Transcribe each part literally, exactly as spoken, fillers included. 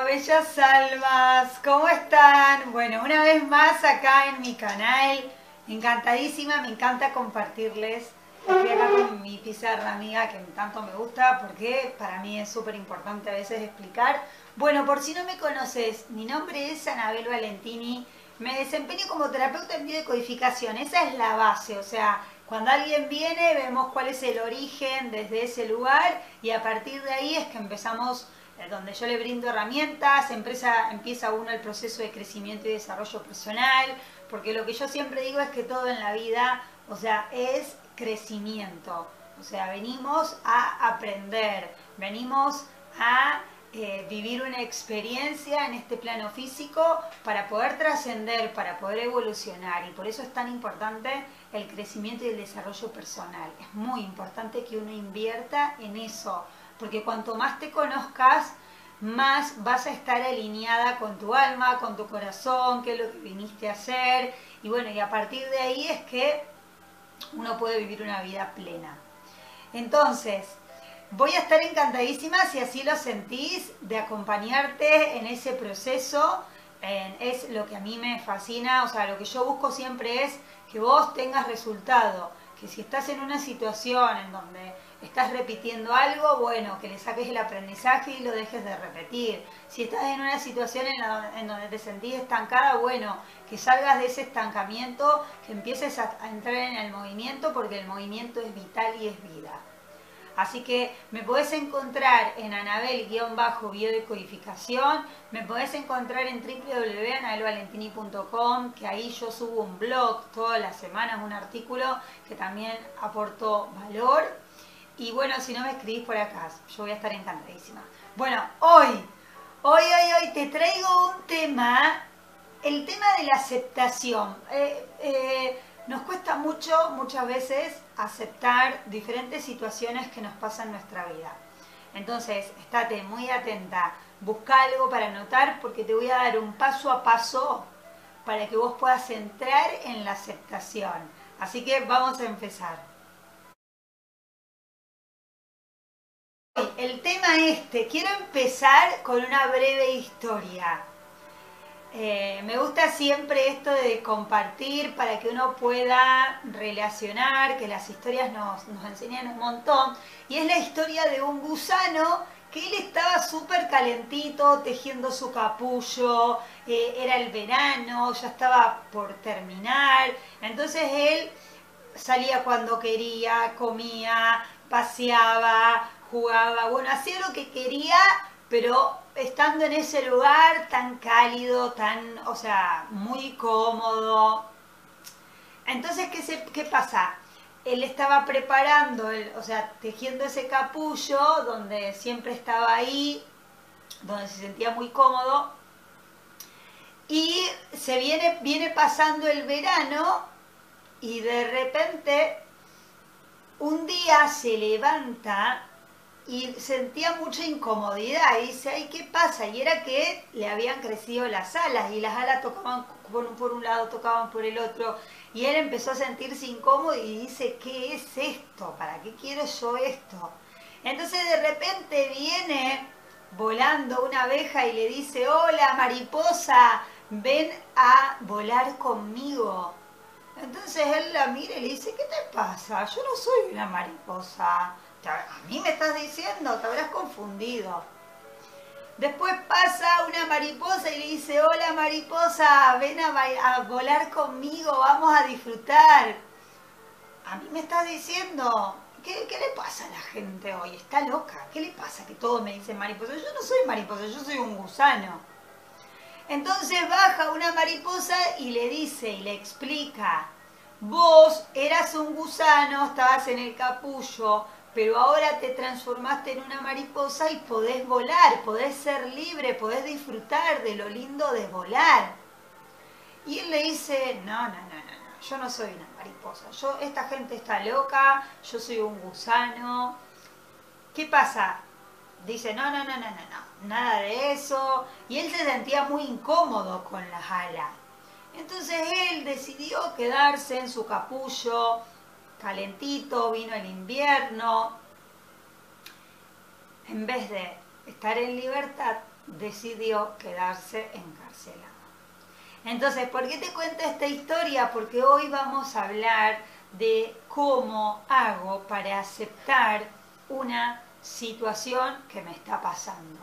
Hola, bellas almas, ¿cómo están? Bueno, una vez más acá en mi canal, encantadísima, me encanta compartirles. Estoy acá con mi pizarra amiga que tanto me gusta porque para mí es súper importante a veces explicar. Bueno, por si no me conoces, mi nombre es Anabel Valentini, me desempeño como terapeuta en biodecodificación, esa es la base, o sea, cuando alguien viene vemos cuál es el origen desde ese lugar y a partir de ahí es que empezamos, donde yo le brindo herramientas, empresa, empieza uno el proceso de crecimiento y desarrollo personal, porque lo que yo siempre digo es que todo en la vida, o sea, es crecimiento, o sea, venimos a aprender, venimos a eh, vivir una experiencia en este plano físico para poder trascender, para poder evolucionar, y por eso es tan importante el crecimiento y el desarrollo personal. Es muy importante que uno invierta en eso, porque cuanto más te conozcas, más vas a estar alineada con tu alma, con tu corazón, qué es lo que viniste a hacer. Y bueno, y a partir de ahí es que uno puede vivir una vida plena. Entonces, voy a estar encantadísima, si así lo sentís, de acompañarte en ese proceso. Eh, es lo que a mí me fascina, o sea, lo que yo busco siempre es que vos tengas resultado. Que si estás en una situación en donde estás repitiendo algo, bueno, que le saques el aprendizaje y lo dejes de repetir. Si estás en una situación en, la, en donde te sentís estancada, bueno, que salgas de ese estancamiento, que empieces a, a entrar en el movimiento, porque el movimiento es vital y es vida. Así que me podés encontrar en Anabel-biodecodificación, me podés encontrar en w w w punto anabel valentini punto com, que ahí yo subo un blog todas las semanas, un artículo que también aportó valor. Y bueno, si no me escribís por acá, yo voy a estar encantadísima. Bueno, hoy, hoy, hoy, hoy te traigo un tema, el tema de la aceptación. Eh, eh, Nos cuesta mucho, muchas veces, aceptar diferentes situaciones que nos pasan en nuestra vida. Entonces, estate muy atenta, busca algo para anotar, porque te voy a dar un paso a paso para que vos puedas entrar en la aceptación. Así que vamos a empezar. El tema este, quiero empezar con una breve historia. Eh, me gusta siempre esto de compartir para que uno pueda relacionar, que las historias nos, nos enseñan un montón. Y es la historia de un gusano que él estaba súper calentito, tejiendo su capullo, eh, era el verano, ya estaba por terminar. Entonces él salía cuando quería, comía, paseaba, jugaba, bueno, hacía lo que quería, pero estando en ese lugar tan cálido, tan, o sea, muy cómodo. Entonces, ¿qué, se, qué pasa? Él estaba preparando, el, o sea, tejiendo ese capullo donde siempre estaba ahí, donde se sentía muy cómodo. Y se viene, viene pasando el verano y de repente un día se levanta y sentía mucha incomodidad, y dice, ay, ¿qué pasa? Y era que le habían crecido las alas, y las alas tocaban por un lado, tocaban por el otro, y él empezó a sentirse incómodo y dice, ¿qué es esto? ¿Para qué quiero yo esto? Entonces de repente viene volando una abeja y le dice, hola mariposa, ven a volar conmigo. Entonces él la mira y le dice, ¿qué te pasa? Yo no soy una mariposa. A mí me estás diciendo, te habrás confundido. Después pasa una mariposa y le dice, hola mariposa, ven a, a volar conmigo, vamos a disfrutar. A mí me estás diciendo, ¿qué, ¿qué le pasa a la gente hoy? Está loca, ¿qué le pasa que todos me dicen mariposa? Yo no soy mariposa, yo soy un gusano. Entonces baja una mariposa y le dice y le explica, vos eras un gusano, estabas en el capullo, pero ahora te transformaste en una mariposa y podés volar, podés ser libre, podés disfrutar de lo lindo de volar. Y él le dice, no, no, no, no, no, yo no soy una mariposa, yo, esta gente está loca, yo soy un gusano. ¿Qué pasa? Dice, no, no, no, no, no, no, nada de eso. Y él se sentía muy incómodo con las alas. Entonces él decidió quedarse en su capullo, calentito, vino el invierno. En vez de estar en libertad, decidió quedarse encarcelado. Entonces, ¿por qué te cuento esta historia? Porque hoy vamos a hablar de cómo hago para aceptar una situación que me está pasando.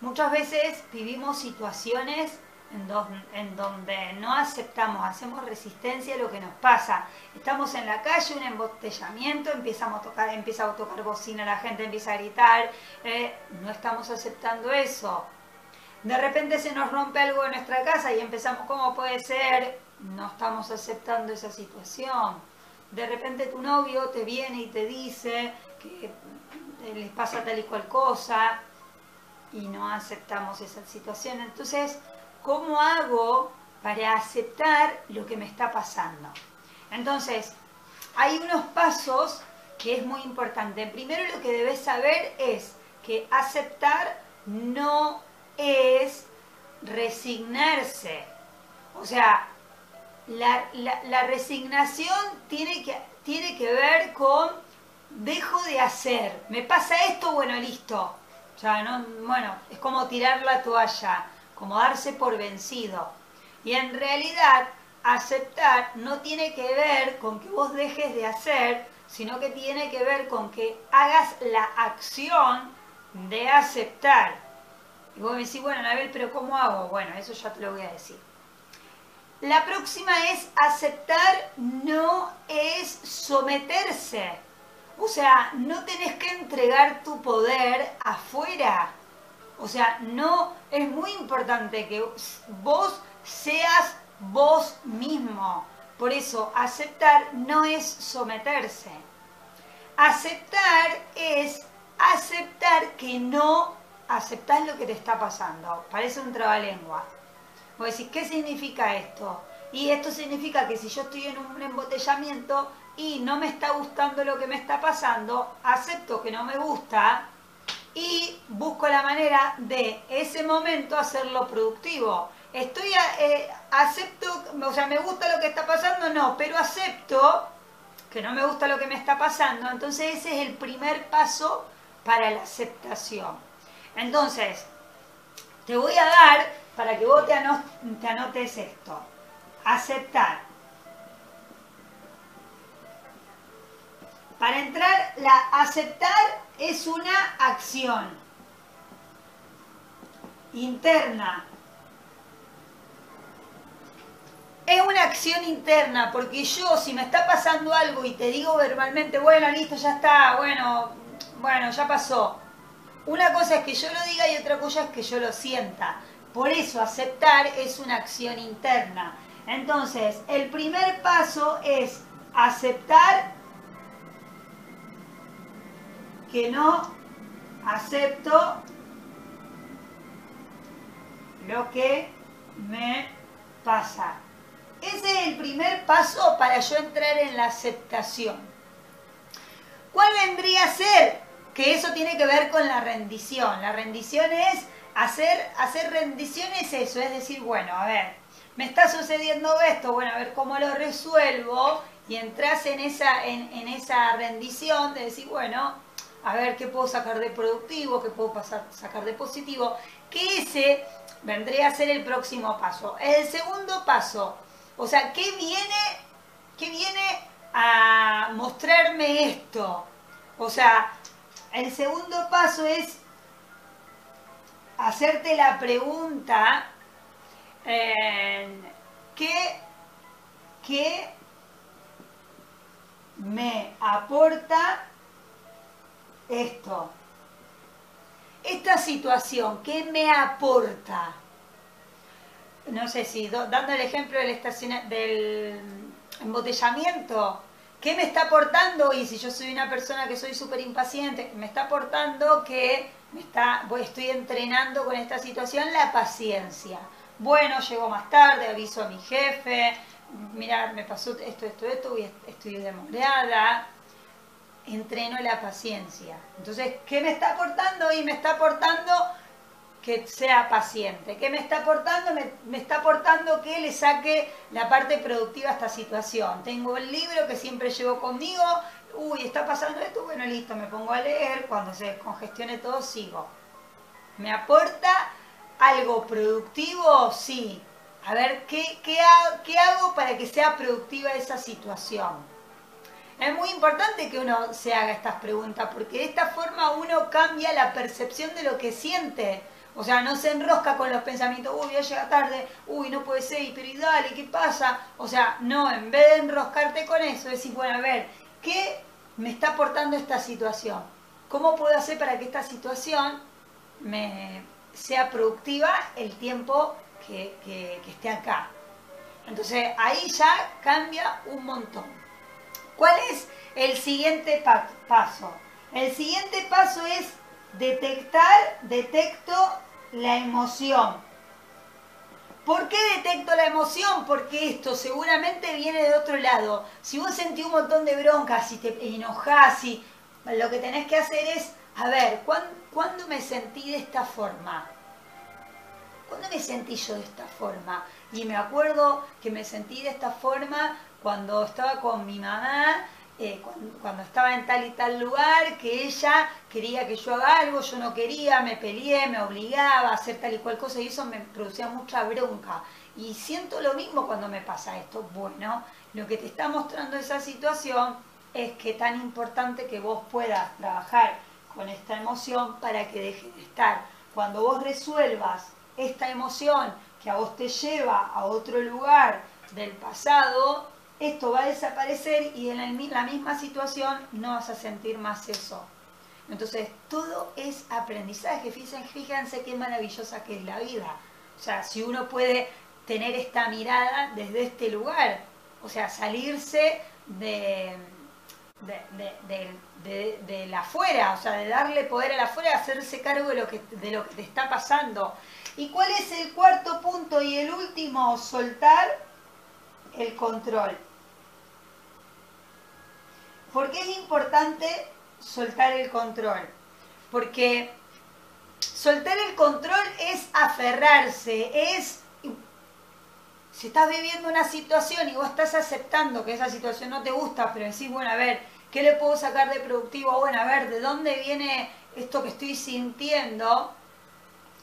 Muchas veces vivimos situaciones en, do en donde no aceptamos, hacemos resistencia a lo que nos pasa. Estamos en la calle, un embotellamiento, empezamos a tocar, empieza a tocar bocina, la gente empieza a gritar, eh, no estamos aceptando eso. De repente se nos rompe algo en nuestra casa y empezamos, ¿cómo puede ser? No estamos aceptando esa situación. De repente tu novio te viene y te dice que les pasa tal y cual cosa y no aceptamos esa situación. Entonces, ¿cómo hago para aceptar lo que me está pasando? Entonces, hay unos pasos que es muy importante. Primero, lo que debes saber es que aceptar no es resignarse. O sea, la, la, la resignación tiene que, tiene que ver con dejo de hacer. Me pasa esto, bueno, listo. Ya, no, bueno, es como tirar la toalla, como darse por vencido. Y en realidad, aceptar no tiene que ver con que vos dejes de hacer, sino que tiene que ver con que hagas la acción de aceptar. Y vos me decís, bueno, Anabel, ¿pero cómo hago? Bueno, eso ya te lo voy a decir. La próxima es aceptar no es someterse. O sea, no tenés que entregar tu poder afuera. O sea, no, es muy importante que vos seas vos mismo. Por eso, aceptar no es someterse. Aceptar es aceptar que no aceptás lo que te está pasando. Parece un trabalengua. Vos decís, ¿qué significa esto? Y esto significa que si yo estoy en un embotellamiento y no me está gustando lo que me está pasando, acepto que no me gusta y busco la manera de ese momento hacerlo productivo. Estoy, eh, acepto, o sea, me gusta lo que está pasando, no, pero acepto que no me gusta lo que me está pasando. Entonces ese es el primer paso para la aceptación. Entonces, te voy a dar, para que vos te anotes, te anotes esto, aceptar. Para entrar, la, aceptar es una acción interna. Es una acción interna, porque yo, si me está pasando algo y te digo verbalmente, bueno, listo, ya está, bueno, bueno, ya pasó. Una cosa es que yo lo diga y otra cosa es que yo lo sienta. Por eso, aceptar es una acción interna. Entonces, el primer paso es aceptar que no acepto lo que me pasa. Ese es el primer paso para yo entrar en la aceptación. ¿Cuál vendría a ser? Que eso tiene que ver con la rendición. La rendición es, hacer, hacer rendición es eso, es decir, bueno, a ver, me está sucediendo esto, bueno, a ver cómo lo resuelvo, y entras en esa, en, en esa rendición de decir, bueno, a ver qué puedo sacar de productivo, qué puedo pasar, sacar de positivo, que ese vendría a ser el próximo paso. El segundo paso, o sea, ¿qué viene, qué viene a mostrarme esto? O sea, el segundo paso es hacerte la pregunta, eh, ¿qué, qué me aporta esto? Esta situación, ¿qué me aporta? No sé si, do, dando el ejemplo del, estaciona, del embotellamiento, ¿qué me está aportando? Y si yo soy una persona que soy súper impaciente, me está aportando que me está, voy, estoy entrenando con esta situación la paciencia. Bueno, llego más tarde, aviso a mi jefe, mirá, me pasó esto, esto, esto, y estoy demorada. Entreno la paciencia. Entonces, ¿qué me está aportando? Y me está aportando que sea paciente. ¿Qué me está aportando? Me, me está aportando que le saque la parte productiva a esta situación. Tengo el libro que siempre llevo conmigo. Uy, está pasando esto. Bueno, listo, me pongo a leer. Cuando se descongestione todo, sigo. ¿Me aporta algo productivo? Sí. A ver, ¿qué, qué, ha, ¿qué hago para que sea productiva esa situación? Es muy importante que uno se haga estas preguntas, porque de esta forma uno cambia la percepción de lo que siente. O sea, no se enrosca con los pensamientos, uy, ya llega tarde, uy, no puede ser, pero y dale, ¿qué pasa? O sea, no, en vez de enroscarte con eso, decís, bueno, a ver, ¿qué me está aportando esta situación? ¿Cómo puedo hacer para que esta situación me sea productiva el tiempo que, que, que esté acá? Entonces, ahí ya cambia un montón. ¿Cuál es el siguiente pa- paso? El siguiente paso es detectar, detecto la emoción. ¿Por qué detecto la emoción? Porque esto seguramente viene de otro lado. Si vos sentís un montón de broncas, si te enojás, si, lo que tenés que hacer es, a ver, ¿cuándo, ¿cuándo me sentí de esta forma? ¿Cuándo me sentí yo de esta forma? Y me acuerdo que me sentí de esta forma cuando estaba con mi mamá, eh, cuando, cuando estaba en tal y tal lugar, que ella quería que yo haga algo, yo no quería, me peleé, me obligaba a hacer tal y cual cosa, y eso me producía mucha bronca. Y siento lo mismo cuando me pasa esto. Bueno, lo que te está mostrando esa situación es que tan importante que vos puedas trabajar con esta emoción para que deje de estar. Cuando vos resuelvas esta emoción que a vos te lleva a otro lugar del pasado, esto va a desaparecer y en la misma situación no vas a sentir más eso. Entonces, todo es aprendizaje. Fíjense, fíjense qué maravillosa que es la vida. O sea, si uno puede tener esta mirada desde este lugar, o sea, salirse de, de, de, de, de, de, de la afuera, o sea, de darle poder a la afuera, hacerse cargo de lo que, de lo que te está pasando. ¿Y cuál es el cuarto punto y el último? Soltar el control. ¿Por qué es importante soltar el control? Porque soltar el control es aferrarse, es... Si estás viviendo una situación y vos estás aceptando que esa situación no te gusta, pero decís, bueno, a ver, ¿qué le puedo sacar de productivo? Bueno, a ver, ¿de dónde viene esto que estoy sintiendo?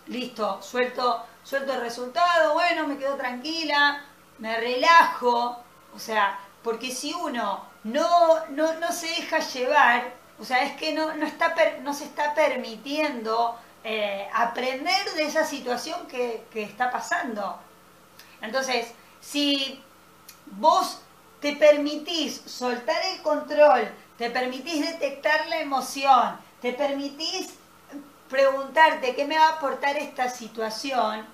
Listo, suelto, suelto el resultado, bueno, me quedo tranquila, me relajo. O sea, porque si uno no, no, no se deja llevar, o sea, es que no, no, está per, no se está permitiendo eh, aprender de esa situación que, que está pasando. Entonces, si vos te permitís soltar el control, te permitís detectar la emoción, te permitís preguntarte qué me va a aportar esta situación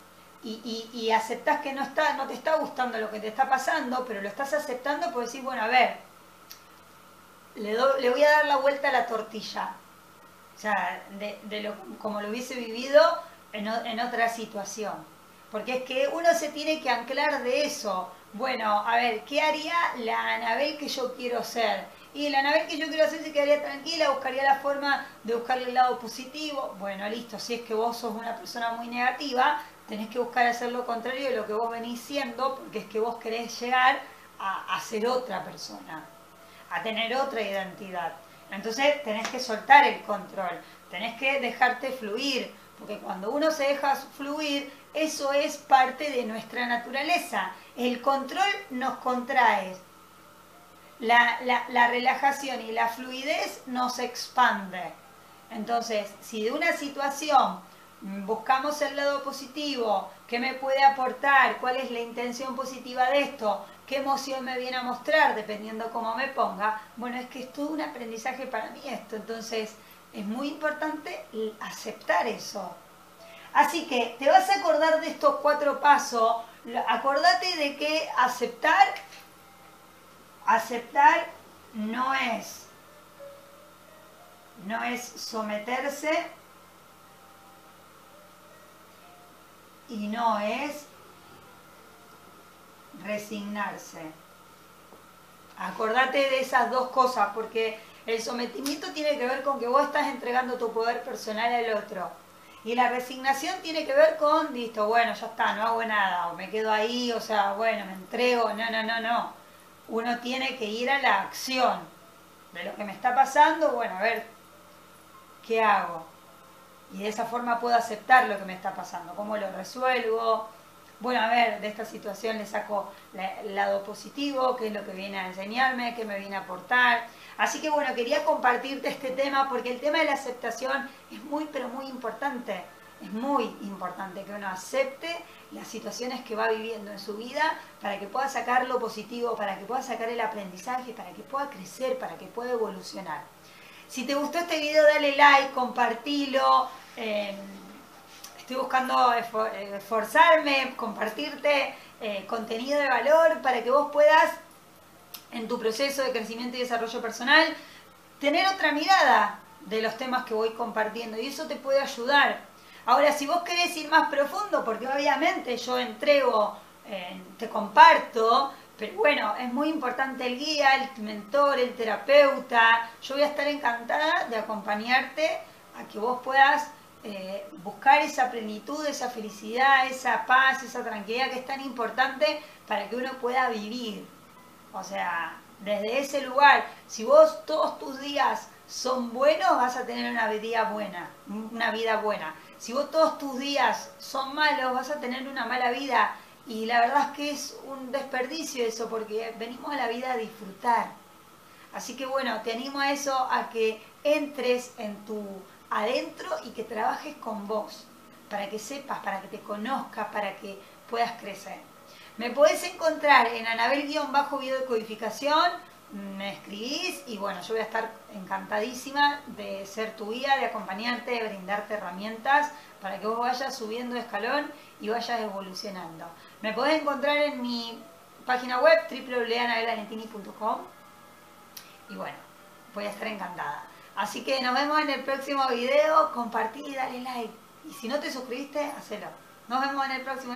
y, y, y aceptás que no, está, no te está gustando lo que te está pasando, pero lo estás aceptando, pues decís, bueno, a ver, le, do, le voy a dar la vuelta a la tortilla. O sea, de, de lo, como lo hubiese vivido en, en otra situación. Porque es que uno se tiene que anclar de eso. Bueno, a ver, ¿qué haría la Anabel que yo quiero ser? Y la Anabel que yo quiero hacer se quedaría tranquila, buscaría la forma de buscarle el lado positivo. Bueno, listo, si es que vos sos una persona muy negativa, tenés que buscar hacer lo contrario de lo que vos venís siendo, porque es que vos querés llegar a, a ser otra persona, a tener otra identidad. Entonces tenés que soltar el control, tenés que dejarte fluir, porque cuando uno se deja fluir, eso es parte de nuestra naturaleza. El control nos contrae. La, la, la relajación y la fluidez nos expande. Entonces, si de una situación buscamos el lado positivo, ¿qué me puede aportar? ¿Cuál es la intención positiva de esto? ¿Qué emoción me viene a mostrar? Dependiendo cómo me ponga. Bueno, es que es todo un aprendizaje para mí esto. Entonces, es muy importante aceptar eso. Así que, te vas a acordar de estos cuatro pasos. Acordate de que aceptar... Aceptar no es, no es someterse y no es resignarse. Acordate de esas dos cosas, porque el sometimiento tiene que ver con que vos estás entregando tu poder personal al otro. Y la resignación tiene que ver con, listo, bueno, ya está, no hago nada, o me quedo ahí, o sea, bueno, me entrego, no, no, no, no. Uno tiene que ir a la acción de lo que me está pasando. Bueno, a ver, ¿qué hago? y de esa forma puedo aceptar lo que me está pasando, cómo lo resuelvo. Bueno, a ver, de esta situación le saco el lado positivo, qué es lo que viene a enseñarme, qué me viene a aportar. Así que bueno, quería compartirte este tema porque el tema de la aceptación es muy, pero muy importante. Es muy importante que uno acepte las situaciones que va viviendo en su vida para que pueda sacar lo positivo, para que pueda sacar el aprendizaje, para que pueda crecer, para que pueda evolucionar. Si te gustó este video, dale like, compartilo. Eh, estoy buscando esforzarme, compartirte eh, contenido de valor para que vos puedas, en tu proceso de crecimiento y desarrollo personal, tener otra mirada de los temas que voy compartiendo y eso te puede ayudar. Ahora, si vos querés ir más profundo, porque obviamente yo entrego, eh, te comparto, pero bueno, es muy importante el guía, el mentor, el terapeuta. Yo voy a estar encantada de acompañarte a que vos puedas eh, buscar esa plenitud, esa felicidad, esa paz, esa tranquilidad que es tan importante para que uno pueda vivir. O sea, desde ese lugar, si vos todos tus días son buenos, vas a tener una vida buena, una vida buena. Si vos todos tus días son malos, vas a tener una mala vida. Y la verdad es que es un desperdicio eso, porque venimos a la vida a disfrutar. Así que bueno, te animo a eso, a que entres en tu adentro y que trabajes con vos, para que sepas, para que te conozcas, para que puedas crecer. Me podés encontrar en Anabel-biodecodificación, me escribís y bueno, yo voy a estar encantadísima de ser tu guía, de acompañarte, de brindarte herramientas para que vos vayas subiendo de escalón y vayas evolucionando. Me podés encontrar en mi página web w w w punto anabel valentini punto com y bueno, voy a estar encantada. Así que nos vemos en el próximo video, compartí, dale like y si no te suscribiste, hacelo. Nos vemos en el próximo